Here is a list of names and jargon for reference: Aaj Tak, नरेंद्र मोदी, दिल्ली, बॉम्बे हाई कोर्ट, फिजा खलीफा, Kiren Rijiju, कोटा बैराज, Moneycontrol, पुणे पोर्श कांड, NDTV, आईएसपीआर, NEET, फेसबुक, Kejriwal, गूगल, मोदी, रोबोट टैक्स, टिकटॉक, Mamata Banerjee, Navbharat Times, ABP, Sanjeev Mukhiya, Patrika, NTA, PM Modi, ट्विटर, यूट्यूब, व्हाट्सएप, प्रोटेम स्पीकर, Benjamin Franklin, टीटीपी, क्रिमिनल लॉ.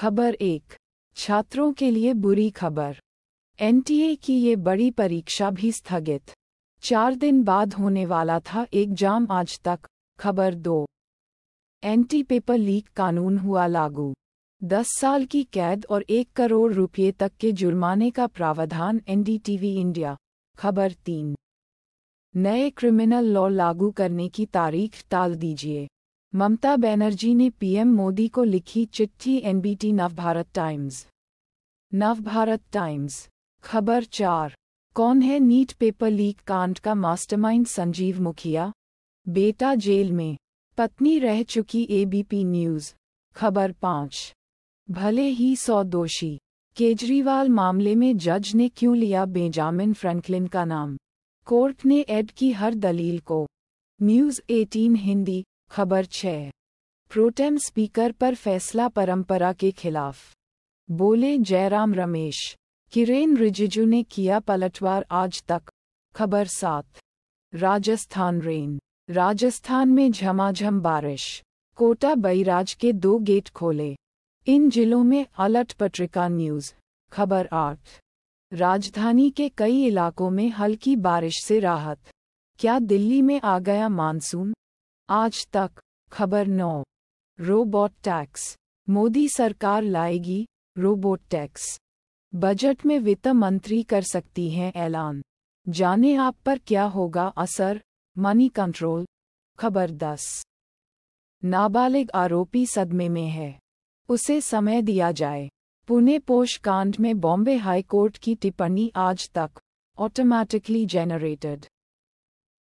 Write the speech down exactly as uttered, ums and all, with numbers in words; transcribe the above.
खबर एक, छात्रों के लिए बुरी खबर। एनटीए की ये बड़ी परीक्षा भी स्थगित, चार दिन बाद होने वाला था एग्जाम। आज तक खबर दो, एनटी पेपर लीक कानून हुआ लागू, दस साल की कैद और एक करोड़ रुपये तक के जुर्माने का प्रावधान एनडीटीवी इंडिया। खबर तीन, नए क्रिमिनल लॉ लागू करने की तारीख टाल दीजिए, ममता बनर्जी ने पीएम मोदी को लिखी चिट्ठी। NBT Navbharat Times. Navbharat Times. खबर चार, कौन है नीट पेपर लीक कांड का मास्टरमाइंड? संजीव मुखिया, बेटा जेल में, पत्नी रह चुकी एबीपी न्यूज़। खबर पाँच, भले ही सौ दोषी, केजरीवाल मामले में जज ने क्यों लिया बेंजामिन फ्रैंकलिन का नाम? कोर्ट ने ऐड की हर दलील को। न्यूज़ अठारह हिंदी। खबर छह, प्रोटेम स्पीकर पर फैसला परंपरा के खिलाफ, बोले जयराम रमेश। किरेन रिजिजू ने किया पलटवार। आज तक। खबर सात, राजस्थान रेन, राजस्थान में झमाझम बारिश, कोटा बैराज के दो गेट खोले, इन जिलों में अलर्ट। पत्रिका न्यूज़। खबर आठ, राजधानी के कई इलाकों में हल्की बारिश से राहत, क्या दिल्ली में आ गया मानसून? आज तक। खबर नौ, रोबोट टैक्स, मोदी सरकार लाएगी रोबोट टैक्स, बजट में वित्त मंत्री कर सकती हैं ऐलान, जाने आप पर क्या होगा असर? Moneycontrol. खबर दस, नाबालिग आरोपी सदमे में है, उसे समय दिया जाए, पुणे पोष कांड में बॉम्बे हाई कोर्ट की टिप्पणी। आज तक। Automatically generated.